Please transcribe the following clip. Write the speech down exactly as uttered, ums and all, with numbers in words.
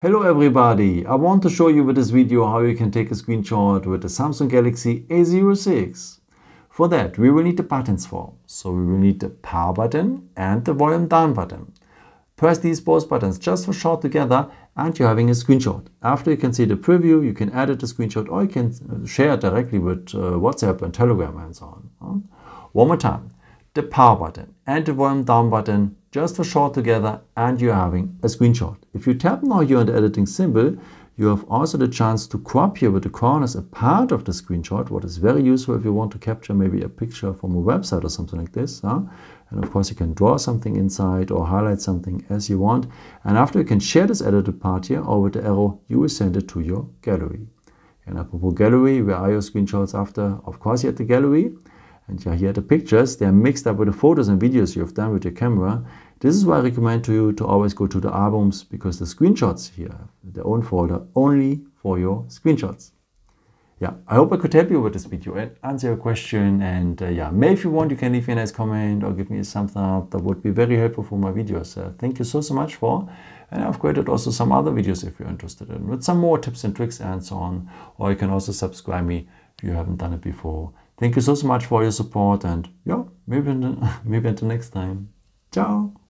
Hello everybody, I want to show you with this video how you can take a screenshot with the Samsung Galaxy A zero six. For that we will need the buttons form. So we will need the power button and the volume down button. Press these both buttons just for short together and you're having a screenshot. After you can see the preview, you can edit the screenshot or you can share it directly with uh, WhatsApp and Telegram and so on. One more time, the power button and the volume down button just for short together and you're having a screenshot. If you tap now here on the editing symbol, you have also the chance to crop here with the corners a part of the screenshot, what is very useful if you want to capture maybe a picture from a website or something like this. Huh? And of course you can draw something inside or highlight something as you want. And after you can share this edited part here or with the arrow, you will send it to your gallery. And apropos gallery, where are your screenshots after? Of course you're at the gallery. And yeah, here are the pictures, they are mixed up with the photos and videos you have done with your camera. This is why I recommend to you to always go to the albums, because the screenshots here have their own folder only for your screenshots. Yeah, I hope I could help you with this video and answer your question. And uh, yeah, maybe if you want, you can leave me a nice comment or give me a thumbs up. That would be very helpful for my videos. Uh, thank you so, so much for. And I've created also some other videos if you're interested in, with some more tips and tricks and so on. Or you can also subscribe me if you haven't done it before. Thank you so, so much for your support, and yeah, maybe, maybe until next time. Ciao!